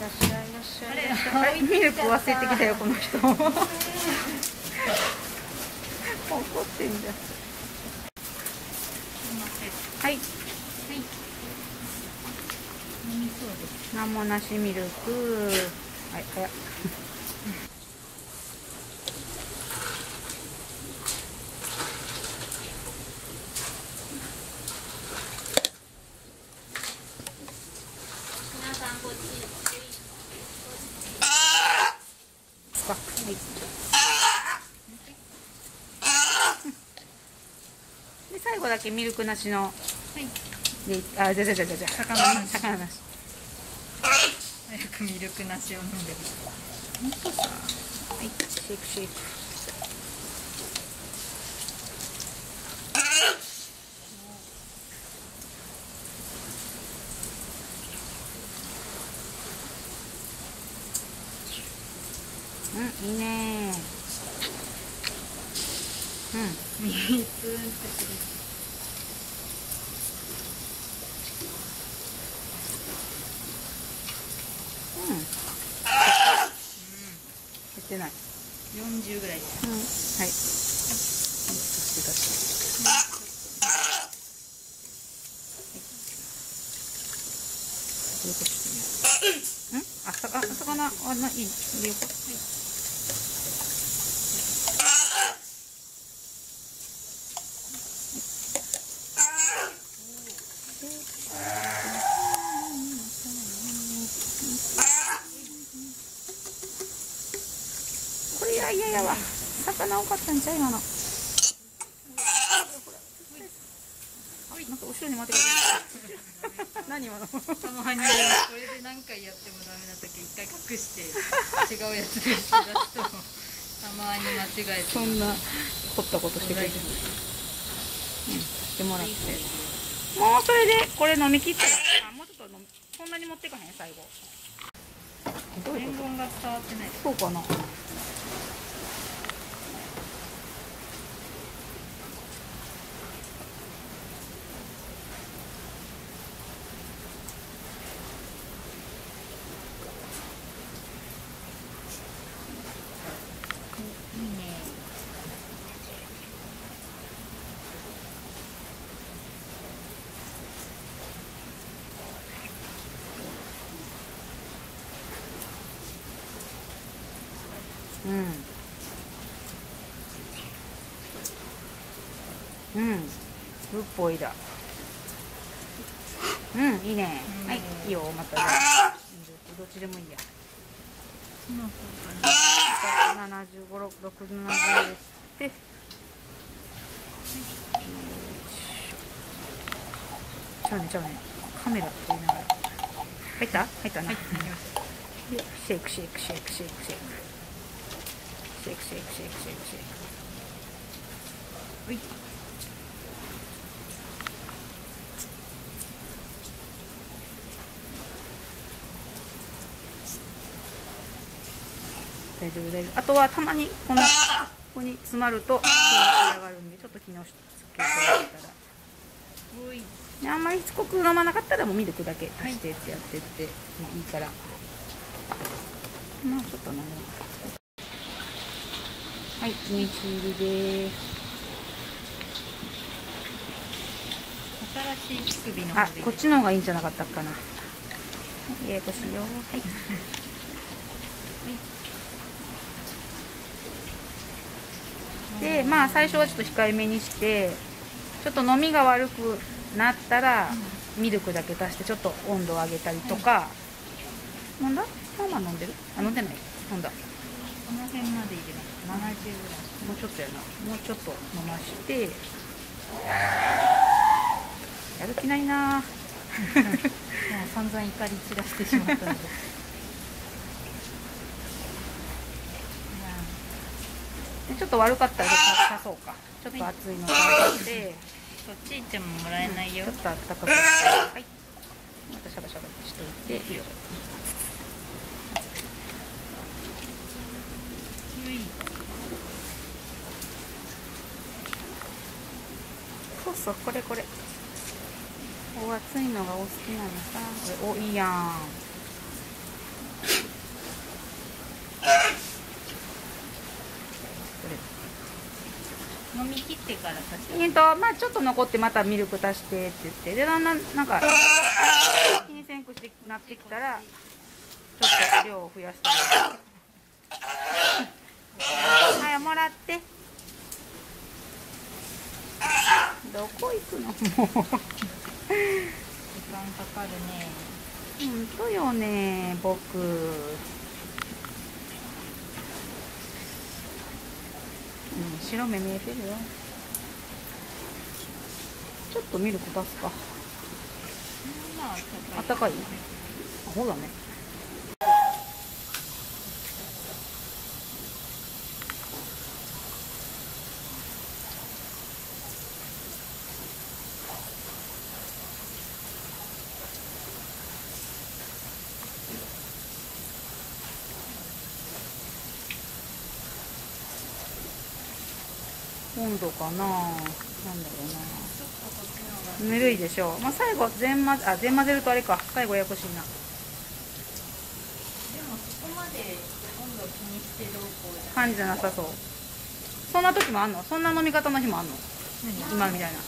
らっしゃい。ミルク忘れてきたよ、この人。怒ってんだ。はい。はい。なんもなしミルク。はい、早。で最後だけミルクなしの、はい、であじゃ魚なし。早くミルクなしを飲んでる。本当さ。はい、シェイクシェイク。うん、いいねー。うん、ミツーンってくる。出ない。40ぐらい。うん、はい。魚はない。いいよ。いやわ、魚多かったんちゃう今の。なんか後ろに待ってくれ。何今の。このハニワはこれで何回やってもダメな時一回隠して違うやつで出すとたまに間違えて。そんな凝ったことしてくれてる。してもらって。もうそれでこれ飲み切ったら。もうちょっとこんなに持ってかへん最後。伝言が伝わってない。そうかな。うん、ぶっぽいだ。うん、いいね。はい、いいよ、また。どっちでもいいや。75、6、70です。ちょうね。カメラって言いながら。入ったね。シェイク。はい。大丈夫。あとはたまにここに詰まると上がるんで、ちょっと気のつけておいたら、あんまりしつこく飲まなかったらもうミルクだけ足してってやってって、はい、もういいから、まあちょっと飲もう。はい、ミンチ入りです。新しい乳首のあ、こっちの方がいいんじゃなかったかな。はい、ややこしいよ。はいで、まあ最初はちょっと控えめにして、ちょっと飲みが悪くなったらミルクだけ足してちょっと温度を上げたりとか、はい、飲んだ？ママ飲んでる？あ、飲んでない？飲んだ。この辺まで入れます。70ぐらい。もうちょっとやな。もうちょっと飲まして。やる気ないな。もう散々怒り散らしてしまったので。ちょっと悪かったら足そうか。ちょっと熱いのを足して、そっち行ってももらえないよ。ちょっとあったかくして、はい。またシャバシャバしておいて。そうこれ。お熱いのがお好きなのさ。おいいやん。飲み切ってから足して。まあちょっと残ってまたミルク足してって言って、でなんか気にせんくしてなってきたらちょっと量を増やして。はい、もらって。どこ行くの？もう時間かかるね。本当よね、僕。白目見えてるよ。ちょっとミルク出すか。あったかい。あ、ほらね。温度かな、なんだろうな、ぬるいでしょう。まあ最後全混ぜるとあれか、最後ややこしいな。でもそこまで温度気にしてどうこう感じじゃなさそう。そんな時もあんの？そんな飲み方の日もあんの？今みたいな。